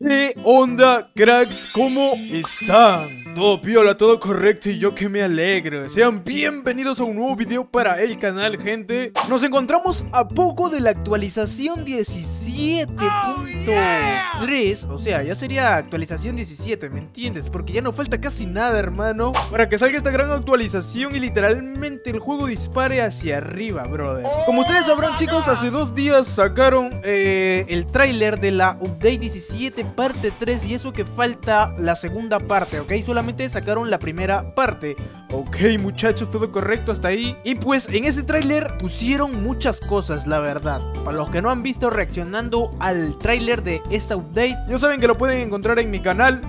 ¿Qué onda, cracks? ¿Cómo están? Todo piola, todo correcto y yo que me alegro. Sean bienvenidos a un nuevo video para el canal, gente. Nos encontramos a poco de la actualización 17.3. O sea, ya sería actualización 17, ¿me entiendes? Porque ya no falta casi nada, hermano, para que salga esta gran actualización y literalmente el juego dispare hacia arriba, brother. Como ustedes sabrán, chicos, hace 2 días sacaron el tráiler de la update 17. Parte 3, y eso que falta la segunda parte, ok, solamente sacaron la primera parte, ok muchachos, todo correcto hasta ahí. Y pues en ese tráiler pusieron muchas cosas, la verdad. Para los que no han visto reaccionando al tráiler de esta update, ya saben que lo pueden encontrar en mi canal.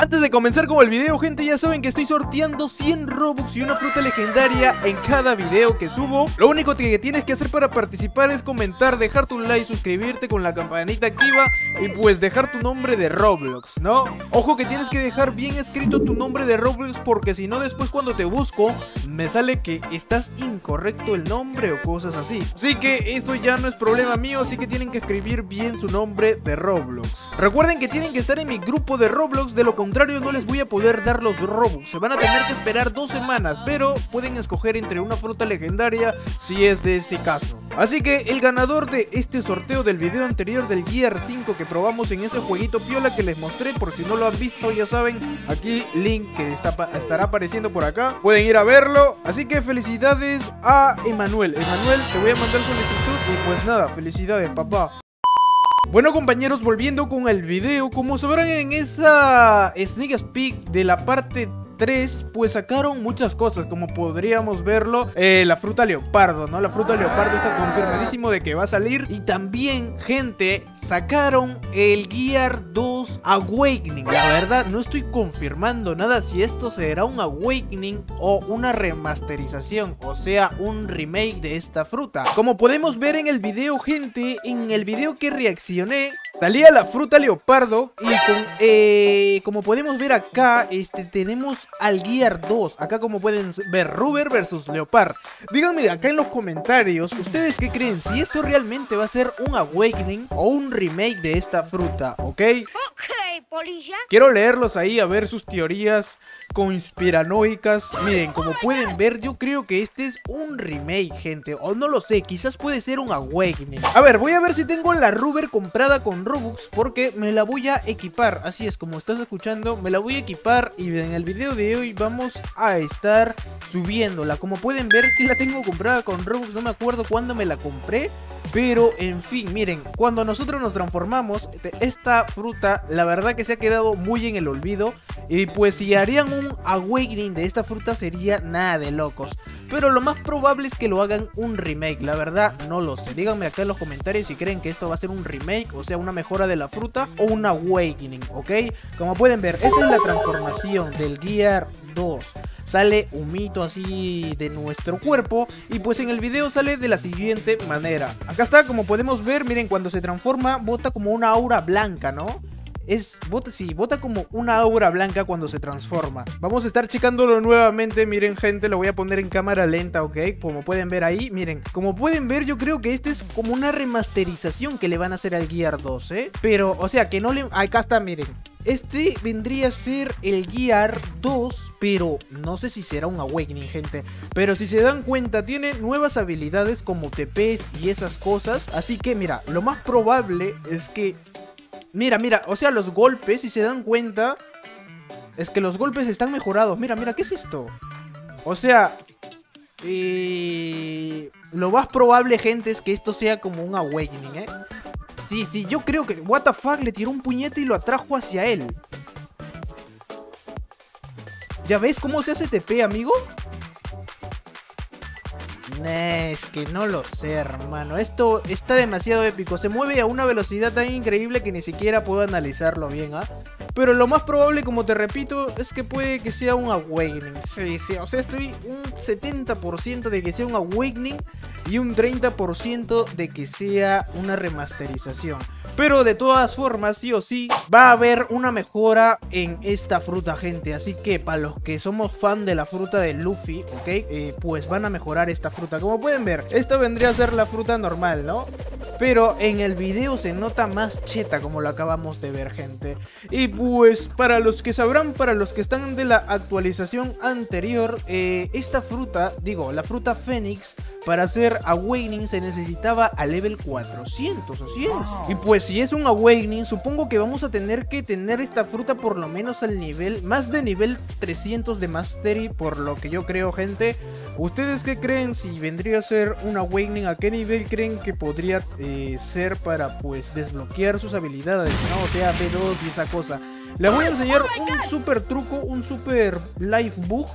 Antes de comenzar con el video, gente, ya saben que estoy sorteando 100 Robux y una fruta legendaria en cada video que subo. Lo único que tienes que hacer para participar es comentar, dejar tu like, suscribirte con la campanita activa y pues dejar tu nombre de Roblox, ¿no? Ojo que tienes que dejar bien escrito tu nombre de Roblox, porque si no después cuando te busco me sale que estás incorrecto el nombre o cosas así. Así que esto ya no es problema mío, así que tienen que escribir bien su nombre de Roblox. Recuerden que tienen que estar en mi grupo de Roblox, de lo que contrario no les voy a poder dar los Robux. Se van a tener que esperar 2 semanas, pero pueden escoger entre una fruta legendaria si es de ese caso. Así que el ganador de este sorteo del video anterior del Gear 5 que probamos en ese jueguito piola que les mostré, por si no lo han visto, ya saben, aquí link que estará apareciendo por acá, pueden ir a verlo. Así que felicidades a Emanuel. Emanuel, te voy a mandar solicitud y pues nada, felicidades, papá. Bueno, compañeros, volviendo con el video, como sabrán, en esa sneak peek de la parte 3, pues sacaron muchas cosas, como podríamos verlo, la fruta Leopardo, ¿no? La fruta Leopardo está confirmadísimo de que va a salir. Y también, gente, sacaron el Gear 2 Awakening. La verdad, no estoy confirmando nada si esto será un Awakening o una remasterización, o sea, un remake de esta fruta. Como podemos ver en el video, gente, en el video que reaccioné, salía la fruta Leopardo y con, como podemos ver acá, tenemos al Gear 2. Acá como pueden ver, Rubber versus Leopard. Díganme acá en los comentarios, ¿ustedes qué creen? Si esto realmente va a ser un Awakening o un remake de esta fruta, ¿ok? Quiero leerlos ahí, a ver sus teorías conspiranoicas. Miren, como pueden ver, yo creo que este es un remake, gente. O no lo sé, quizás puede ser un Awakening. A ver, voy a ver si tengo la Rubber comprada con Robux, porque me la voy a equipar. Así es, como estás escuchando, me la voy a equipar. Y en el video de hoy vamos a estar subiéndola. Como pueden ver, si la tengo comprada con Robux. No me acuerdo cuándo me la compré, pero en fin, miren, cuando nosotros nos transformamos, esta fruta la verdad que se ha quedado muy en el olvido. Y pues si harían un Awakening de esta fruta sería nada de locos, pero lo más probable es que lo hagan un remake. La verdad no lo sé, díganme acá en los comentarios si creen que esto va a ser un remake, o sea, una mejora de la fruta, o un Awakening, ok. Como pueden ver, esta es la transformación del Gear 2. Sale un mito así de nuestro cuerpo y pues en el video sale de la siguiente manera. Acá está, como podemos ver, miren, cuando se transforma bota como una aura blanca, ¿no? Bota como una aura blanca cuando se transforma. Vamos a estar checándolo nuevamente. Miren, gente, lo voy a poner en cámara lenta, ok. Como pueden ver ahí, miren. Como pueden ver, yo creo que este es como una remasterización que le van a hacer al Gear 2, ¿eh? Pero, o sea, que no le... Acá está, miren. Este vendría a ser el Gear 2, pero no sé si será un Awakening, gente. Pero si se dan cuenta, tiene nuevas habilidades como TPs y esas cosas. Así que, mira, lo más probable es que... Mira, mira, o sea, los golpes, si se dan cuenta, es que los golpes están mejorados. Mira, mira, ¿qué es esto? O sea, lo más probable, gente, es que esto sea como un Awakening, ¿eh? Sí, sí, yo creo que... What the fuck, le tiró un puñete y lo atrajo hacia él. ¿Ya ves cómo se hace TP, amigo? Es que no lo sé, hermano. Esto está demasiado épico. Se mueve a una velocidad tan increíble que ni siquiera puedo analizarlo bien, ¿ah? Pero lo más probable, como te repito, es que puede que sea un Awakening. Sí, sí, o sea, estoy un 70% de que sea un Awakening y un 30% de que sea una remasterización. Pero de todas formas, sí o sí, va a haber una mejora en esta fruta, gente. Así que para los que somos fan de la fruta de Luffy, ¿ok? Pues van a mejorar esta fruta. Como pueden ver, esta vendría a ser la fruta normal, ¿no? pero en el video se nota más cheta, como lo acabamos de ver, gente. Y pues, para los que sabrán, para los que están de la actualización anterior, esta fruta, digo, la fruta Fénix, para hacer Awakening se necesitaba a level 400 o 100. Y pues si es un Awakening, supongo que vamos a tener que tener esta fruta por lo menos al nivel, más de nivel 300 de Mastery, por lo que yo creo, gente. ¿Ustedes qué creen? Si vendría a ser un Awakening, ¿a qué nivel creen que podría ser para pues desbloquear sus habilidades, ¿no? O sea, B2 y esa cosa. Les voy a enseñar un super truco, un super life bug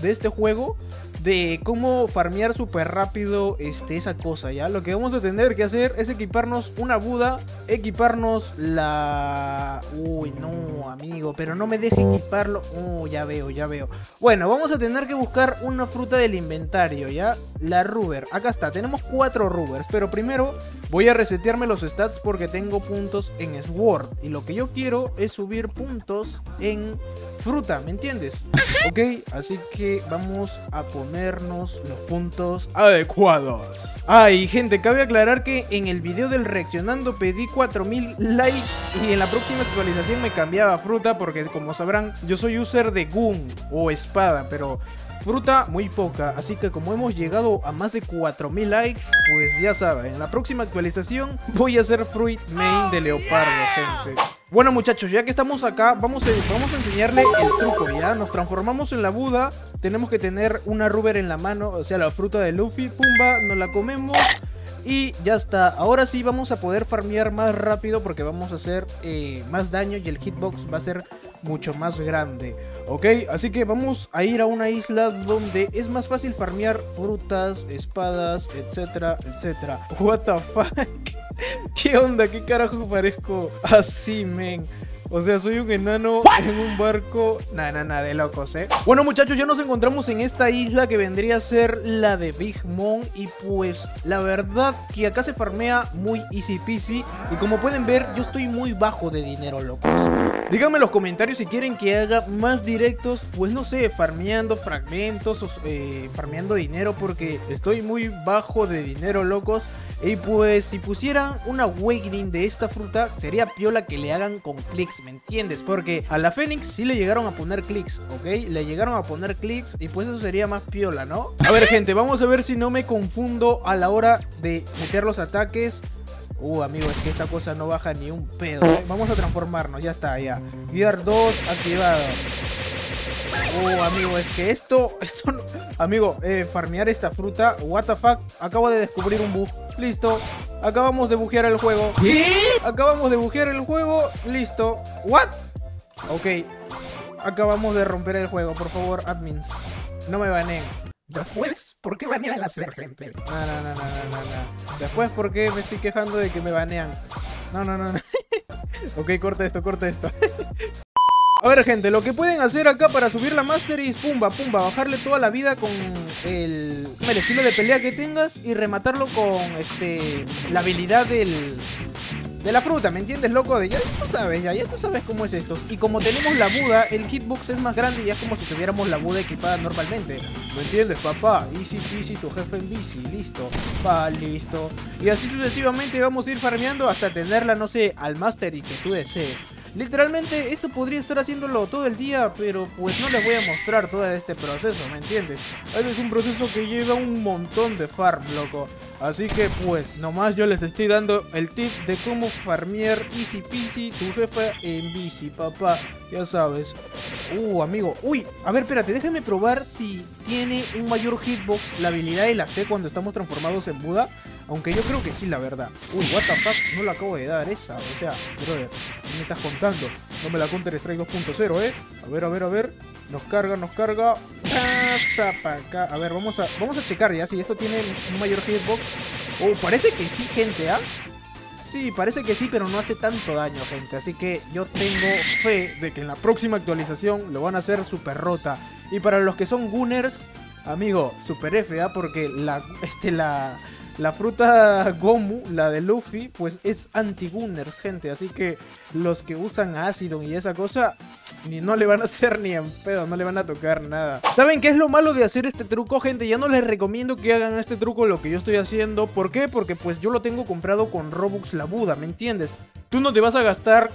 de este juego, de cómo farmear súper rápido esa cosa, ¿ya? Lo que vamos a tener que hacer es equiparnos una Buda, equiparnos la... Uy, no, amigo, pero no me deje equiparlo. Oh, ya veo, ya veo. Bueno, vamos a tener que buscar una fruta del inventario, ¿ya? La Ruber. Acá está, tenemos 4 Rubers, pero primero voy a resetearme los stats porque tengo puntos en Sword. Y lo que yo quiero es subir puntos en fruta, ¿me entiendes? Ok, así que vamos a poner los puntos adecuados. Ay, gente, cabe aclarar que en el video del reaccionando pedí 4000 likes y en la próxima actualización me cambiaba a fruta porque, como sabrán, yo soy user de Gomu o espada, pero fruta muy poca. Así que como hemos llegado a más de 4000 likes, pues ya saben, en la próxima actualización voy a hacer Fruit Main de Leopardo, gente. Bueno, muchachos, ya que estamos acá, vamos a enseñarle el truco, ¿ya? Nos transformamos en la Buda, tenemos que tener una Ruber en la mano, o sea, la fruta de Luffy, pumba, nos la comemos y ya está. Ahora sí vamos a poder farmear más rápido porque vamos a hacer más daño y el hitbox va a ser mucho más grande, ok. Así que vamos a ir a una isla donde es más fácil farmear frutas, espadas, etcétera, etcétera. What the fuck. ¿Qué onda? ¿Qué carajo parezco así, men? O sea, soy un enano en un barco. Nada, de locos, ¿eh? Bueno, muchachos, ya nos encontramos en esta isla que vendría a ser la de Big Mom. Y pues, la verdad que acá se farmea muy easy peasy. Y como pueden ver, yo estoy muy bajo de dinero, locos. Díganme en los comentarios si quieren que haga más directos, pues no sé, farmeando fragmentos, farmeando dinero, porque estoy muy bajo de dinero, locos. Y pues, si pusieran un Awakening de esta fruta, sería piola que le hagan con clics, ¿me entiendes? Porque a la Fénix sí le llegaron a poner clics, ¿ok? Le llegaron a poner clics y pues eso sería más piola, ¿no? A ver, gente, vamos a ver si no me confundo a la hora de meter los ataques. Amigo, es que esta cosa no baja ni un pedo, ¿eh? Vamos a transformarnos, ya está, ya. Gear 2 activado. Amigo, es que esto no... Amigo, farmear esta fruta, what the fuck. Acabo de descubrir un bug. Listo, acabamos de bujear el juego. ¿Qué? Acabamos de bujear el juego. Listo, what? Ok, acabamos de romper el juego. Por favor, admins, no me baneen. Después, ¿por qué banean a la sergente? No. Después, ¿por qué me estoy quejando de que me banean? No. Ok, corta esto. A ver, gente, lo que pueden hacer acá para subir la Mastery es pumba, bajarle toda la vida con el estilo de pelea que tengas y rematarlo con la habilidad de la fruta, ¿me entiendes, loco? De ya tú sabes cómo es esto. Y como tenemos la Buda, el hitbox es más grande y ya es como si tuviéramos la Buda equipada normalmente. ¿Me entiendes, papá? Easy peasy, tu jefe en bici, listo. Pa, listo. Y así sucesivamente vamos a ir farmeando hasta tenerla, no sé, al Mastery que tú desees. Literalmente esto podría estar haciéndolo todo el día, pero pues no les voy a mostrar todo este proceso, ¿me entiendes? Es un proceso que lleva un montón de farm, loco. Así que pues nomás yo les estoy dando el tip de cómo farmear easy peasy tu jefa en bici, papá. Ya sabes. Amigo. Uy, a ver, espérate, déjame probar si tiene un mayor hitbox la habilidad de la C cuando estamos transformados en Buda. Aunque yo creo que sí, la verdad. Uy, what the fuck, no la acabo de dar esa. O sea, brother, ¿qué me estás contando? No me la Counter Strike 2.0, A ver. Nos carga. Pasa para acá. A ver, vamos a checar ya si esto tiene un mayor hitbox. Parece que sí, gente, ¿ah? Sí, parece que sí, pero no hace tanto daño, gente. Así que yo tengo fe de que en la próxima actualización lo van a hacer super rota. Y para los que son Gunners, amigo, super F, ¿ah? Porque la La fruta Gomu, la de Luffy, pues es anti-gunners, gente. Así que los que usan ácido y esa cosa, ni no le van a hacer ni en pedo, no le van a tocar nada. ¿Saben qué es lo malo de hacer este truco, gente? Ya no les recomiendo que hagan este truco lo que yo estoy haciendo. ¿Por qué? Porque pues yo lo tengo comprado con Robux la Buda, ¿me entiendes? Tú no te vas a gastar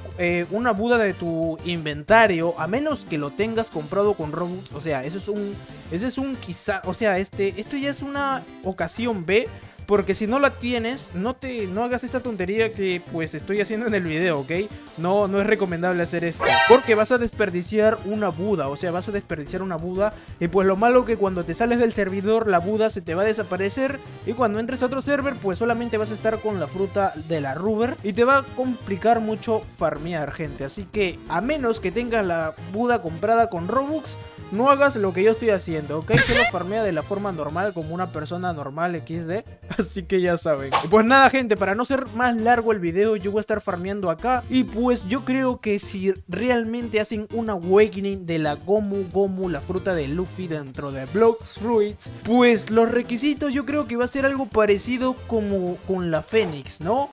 una Buda de tu inventario a menos que lo tengas comprado con Robux. O sea, ese es un quizá, o sea, esto ya es una ocasión B. Porque si no la tienes, no hagas esta tontería que pues estoy haciendo en el video, ¿ok? No es recomendable hacer esto, porque vas a desperdiciar una Buda, o sea, vas a desperdiciar una Buda. Y pues lo malo que cuando te sales del servidor, la Buda se te va a desaparecer. Y cuando entres a otro server, pues solamente vas a estar con la fruta de la Rubber. Y te va a complicar mucho farmear, gente. Así que a menos que tengas la Buda comprada con Robux, no hagas lo que yo estoy haciendo, ¿ok? Solo farmea de la forma normal, como una persona normal, XD. Así que ya saben. Pues nada, gente, para no ser más largo el video, yo voy a estar farmeando acá. Y pues yo creo que si realmente hacen un Awakening de la Gomu Gomu, la fruta de Luffy, dentro de Blox Fruits, pues los requisitos yo creo que va a ser algo parecido como con la Fénix, ¿no?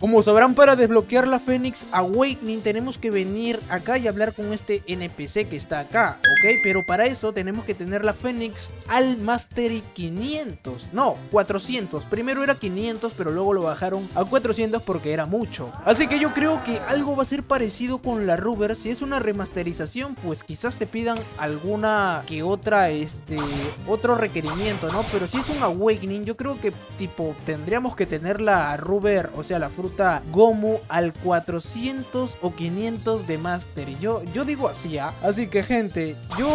Como sabrán, para desbloquear la Fenix Awakening tenemos que venir acá y hablar con este NPC que está acá, ¿ok? Pero para eso tenemos que tener la Fenix al Mastery 500, no, 400. Primero era 500, pero luego lo bajaron a 400 porque era mucho. Así que yo creo que algo va a ser parecido con la Rubber. Si es una remasterización, pues quizás te pidan alguna que otra, otro requerimiento, ¿no? Pero si es un Awakening, yo creo que, tipo, tendríamos que tener la Rubber, o sea, la fruta Gomu al 400 o 500 de Master. Yo digo así, ¿ah? Así que, gente, yo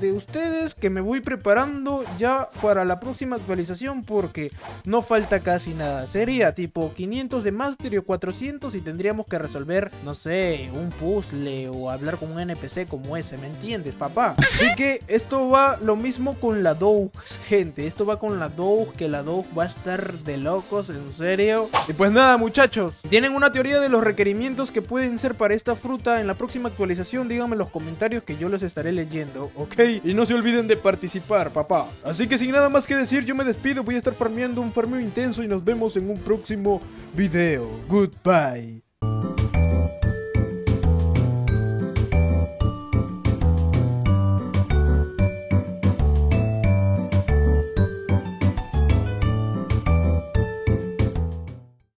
de ustedes que me voy preparando ya para la próxima actualización, porque no falta casi nada. Sería tipo 500 de Master o 400 y tendríamos que resolver, no sé, un puzzle o hablar con un NPC como ese, ¿me entiendes, papá? Así que esto va lo mismo con la Doug, gente. Esto va con la Doug, que la Doug va a estar de locos, en serio. Y pues nada, muchachos, si tienen una teoría de los requerimientos que pueden ser para esta fruta en la próxima actualización, díganme en los comentarios que yo los estaré leyendo, ¿ok? Y no se olviden de participar, papá. Así que sin nada más que decir, yo me despido. Voy a estar farmeando un farmeo intenso y nos vemos en un próximo video. Goodbye.